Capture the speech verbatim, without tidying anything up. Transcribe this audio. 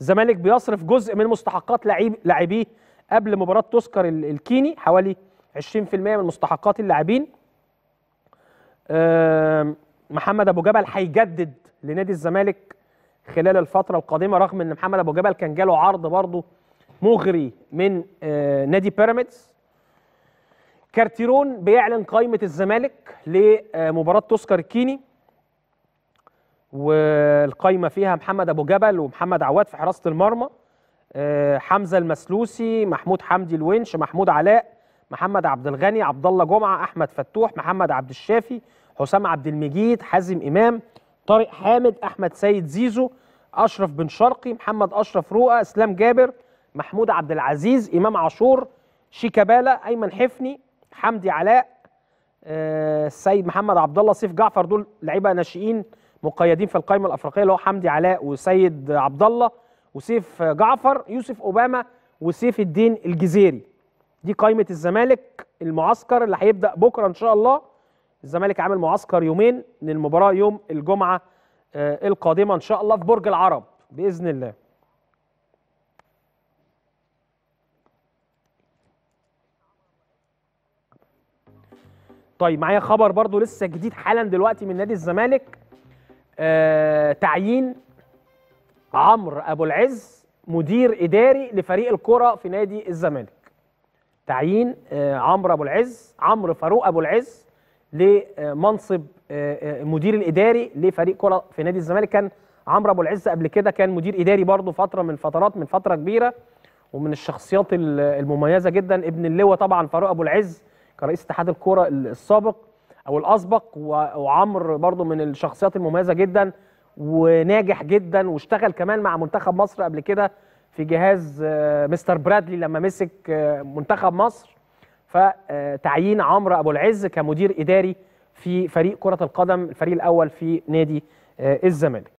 الزمالك بيصرف جزء من مستحقات لاعبيه قبل مباراه توسكر الكيني، حوالي عشرين في المية من مستحقات اللاعبين. محمد ابو جبل هيجدد لنادي الزمالك خلال الفتره القادمه، رغم ان محمد ابو جبل كان جاله عرض برضه مغري من نادي بيراميدز. كارتيرون بيعلن قائمه الزمالك لمباراه توسكر الكيني، والقايمه فيها محمد ابو جبل ومحمد عواد في حراسه المرمى، حمزه المسلوسي، محمود حمدي الونش، محمود علاء، محمد عبد الغني، عبد الله جمعه، احمد فتوح، محمد عبد الشافي، حسام عبد المجيد، حازم امام، طارق حامد، احمد سيد زيزو، اشرف بن شرقي، محمد اشرف رؤى، اسلام جابر، محمود عبد العزيز، امام عاشور، شيكابالا، ايمن حفني، حمدي علاء، السيد محمد عبد الله، سيف جعفر. دول لعيبه ناشئين مقيدين في القائمه الافريقيه، اللي هو حمدي علاء وسيد عبد الله وسيف جعفر، يوسف اوباما وسيف الدين الجزيري. دي قائمه الزمالك، المعسكر اللي هيبدا بكره ان شاء الله. الزمالك عامل معسكر يومين للمباراه يوم الجمعه القادمه ان شاء الله في برج العرب باذن الله. طيب، معايا خبر برضو لسه جديد حالا دلوقتي من نادي الزمالك، آه، تعيين عمرو ابو العز مدير اداري لفريق الكره في نادي الزمالك. تعيين آه، عمرو ابو العز، عمرو فاروق ابو العز، لمنصب آه، المدير الاداري لفريق كره في نادي الزمالك. كان عمرو ابو العز قبل كده كان مدير اداري برضه فتره من فترات من فتره كبيره، ومن الشخصيات المميزه جدا، ابن اللواء طبعا فاروق ابو العز كرئيس اتحاد الكره السابق او الاسبق، وعمرو برضو من الشخصيات المميزه جدا وناجح جدا، واشتغل كمان مع منتخب مصر قبل كده في جهاز مستر برادلي لما مسك منتخب مصر. فتعيين عمرو ابو العز كمدير اداري في فريق كره القدم الفريق الاول في نادي الزمالك.